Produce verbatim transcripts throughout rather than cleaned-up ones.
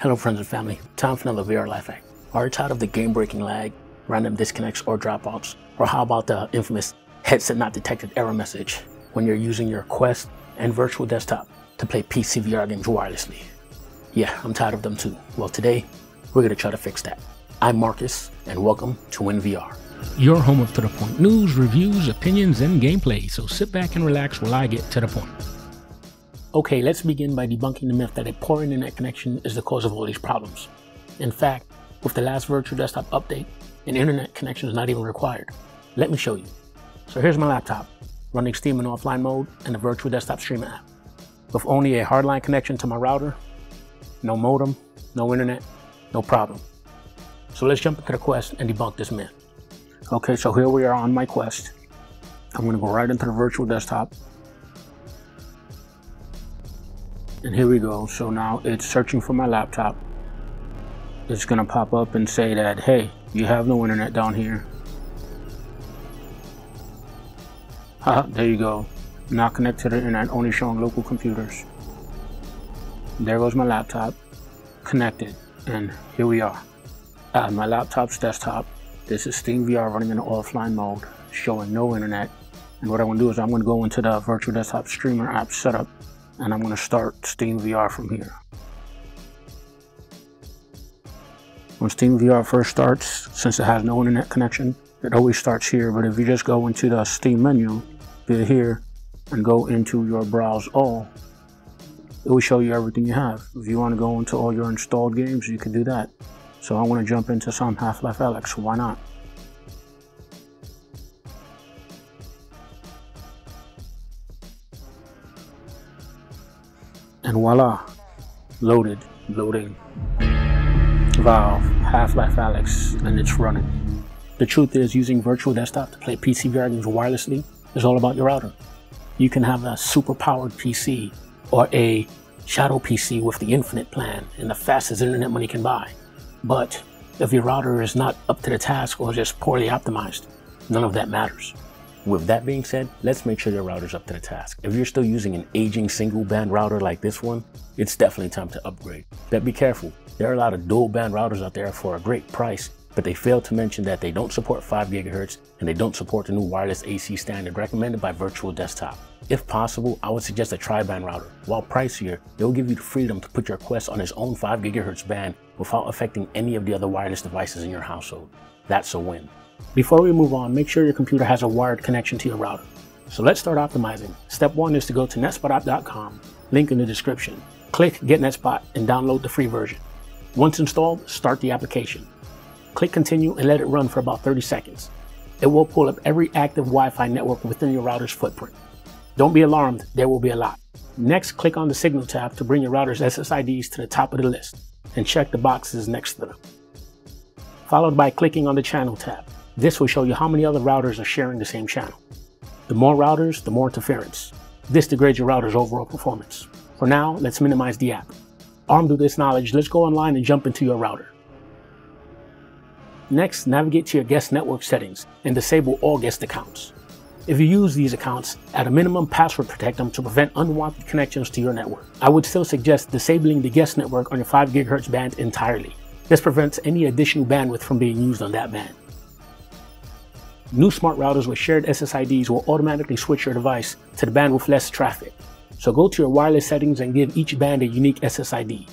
Hello friends and family, time for another V R life hack. Are you tired of the game-breaking lag, random disconnects or dropouts? Or how about the infamous headset not detected error message when you're using your Quest and Virtual Desktop to play P C V R games wirelessly? Yeah, I'm tired of them too. Well, today we're gonna try to fix that. I'm Marcus and welcome to WinVR, your home of to the point news, reviews, opinions, and gameplay. So sit back and relax while I get to the point. Okay, let's begin by debunking the myth that a poor internet connection is the cause of all these problems. In fact, with the last Virtual Desktop update, an internet connection is not even required. Let me show you. So here's my laptop, running Steam in offline mode and the Virtual Desktop streaming app, with only a hardline connection to my router, no modem, no internet, no problem. So let's jump into the Quest and debunk this myth. Okay, so here we are on my Quest. I'm gonna go right into the Virtual Desktop. And here we go. So now it's searching for my laptop. It's gonna pop up and say that, hey, you have no internet down here. Haha, there you go. Not connected to the internet, only showing local computers. There goes my laptop, connected. And here we are at my laptop's desktop. This is SteamVR running in offline mode, showing no internet. And what I'm gonna do is I'm gonna go into the Virtual Desktop streamer app setup, and I'm going to start SteamVR from here. When SteamVR first starts, since it has no internet connection, it always starts here. But if you just go into the Steam menu via here and go into your browse all, it will show you everything you have. If you want to go into all your installed games, you can do that. So I'm going to jump into some Half-Life Alyx, why not? And voila, loaded, loading, Valve, Half-Life Alyx, and it's running. The truth is, using Virtual Desktop to play P C V R games wirelessly is all about your router. You can have a super powered P C or a Shadow P C with the infinite plan and the fastest internet money can buy. But if your router is not up to the task or just poorly optimized, none of that matters. With that being said, let's make sure your router's up to the task. If you're still using an aging single band router like this one, it's definitely time to upgrade. But be careful, there are a lot of dual band routers out there for a great price, but they fail to mention that they don't support five gigahertz and they don't support the new wireless A C standard recommended by Virtual Desktop. If possible, I would suggest a tri-band router. While pricier, they'll give you the freedom to put your Quest on its own five gigahertz band without affecting any of the other wireless devices in your household. That's a win. Before we move on, make sure your computer has a wired connection to your router. So let's start optimizing. Step one is to go to netspot app dot com, link in the description. Click Get NetSpot and download the free version. Once installed, start the application. Click Continue and let it run for about thirty seconds. It will pull up every active Wi-Fi network within your router's footprint. Don't be alarmed, there will be a lot. Next, click on the Signal tab to bring your router's S S I Ds to the top of the list and check the boxes next to them, followed by clicking on the Channel tab. This will show you how many other routers are sharing the same channel. The more routers, the more interference. This degrades your router's overall performance. For now, let's minimize the app. Armed with this knowledge, let's go online and jump into your router. Next, navigate to your guest network settings and disable all guest accounts. If you use these accounts, at a minimum, password protect them to prevent unwanted connections to your network. I would still suggest disabling the guest network on your five gigahertz band entirely. This prevents any additional bandwidth from being used on that band. New smart routers with shared S S I Ds will automatically switch your device to the band with less traffic. So go to your wireless settings and give each band a unique S S I D.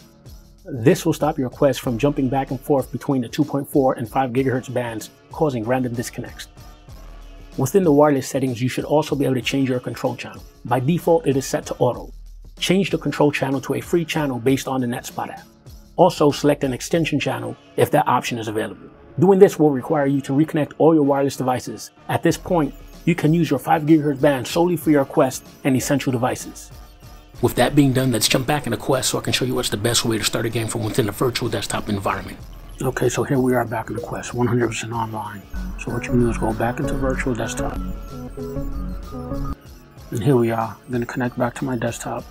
This will stop your Quest from jumping back and forth between the two point four and five gigahertz bands, causing random disconnects. Within the wireless settings, you should also be able to change your control channel. By default, it is set to auto. Change the control channel to a free channel based on the NetSpot app. Also select an extension channel if that option is available. Doing this will require you to reconnect all your wireless devices. At this point, you can use your five gigahertz band solely for your Quest and essential devices. With that being done, let's jump back into Quest so I can show you what's the best way to start a game from within the Virtual Desktop environment. Okay, so here we are back in the Quest, one hundred percent online. So what you can do is go back into Virtual Desktop. And here we are. I'm gonna connect back to my desktop.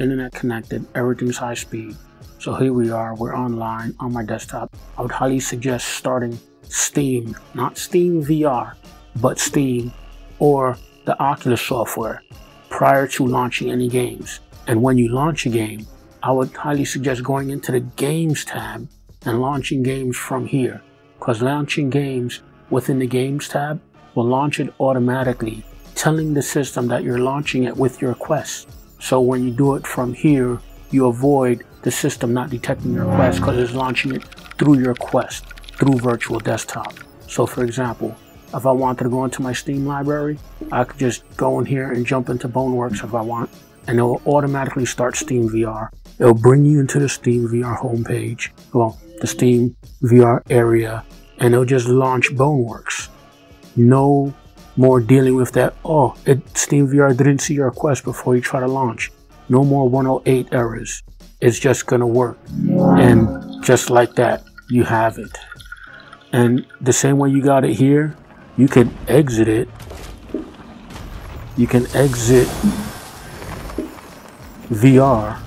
Internet connected, everything's high speed. So here we are, we're online on my desktop. I would highly suggest starting Steam, not Steam V R, but Steam or the Oculus software prior to launching any games. And when you launch a game, I would highly suggest going into the Games tab and launching games from here, because launching games within the Games tab will launch it automatically, telling the system that you're launching it with your Quest. So when you do it from here, you avoid the system not detecting your Quest because it's launching it through your Quest, through Virtual Desktop. So for example, if I wanted to go into my Steam library, I could just go in here and jump into BoneWorks if I want, and it will automatically start SteamVR. It will bring you into the SteamVR homepage, well, the SteamVR area, and it will just launch BoneWorks. No more dealing with that, oh, it, SteamVR didn't see your request before you try to launch. No more one oh eight errors. It's just gonna work. And just like that, you have it. And the same way you got it here, you can exit it. You can exit V R.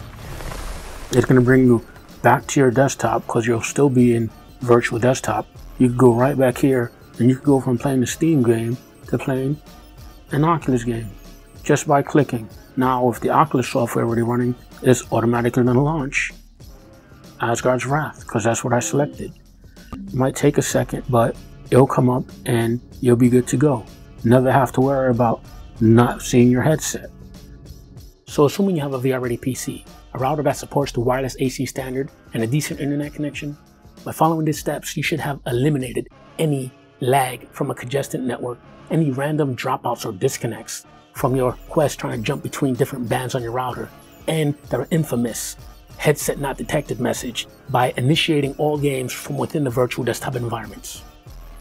It's gonna bring you back to your desktop because you'll still be in Virtual Desktop. You can go right back here and you can go from playing a Steam game to playing an Oculus game just by clicking. Now, if the Oculus software we're running, it's automatically gonna launch Asgard's Wrath because that's what I selected. It might take a second, but it'll come up and you'll be good to go. Never have to worry about not seeing your headset. So assuming you have a V R-ready P C, a router that supports the wireless A C standard, and a decent internet connection, by following these steps, you should have eliminated any lag from a congested network, any random dropouts or disconnects from your Quest trying to jump between different bands on your router, and their infamous headset not detected message by initiating all games from within the Virtual Desktop environments.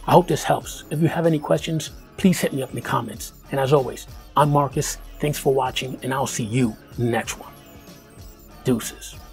I hope this helps. If you have any questions, please hit me up in the comments. And as always, I'm Marcus, thanks for watching, and I'll see you in the next one. Deuces.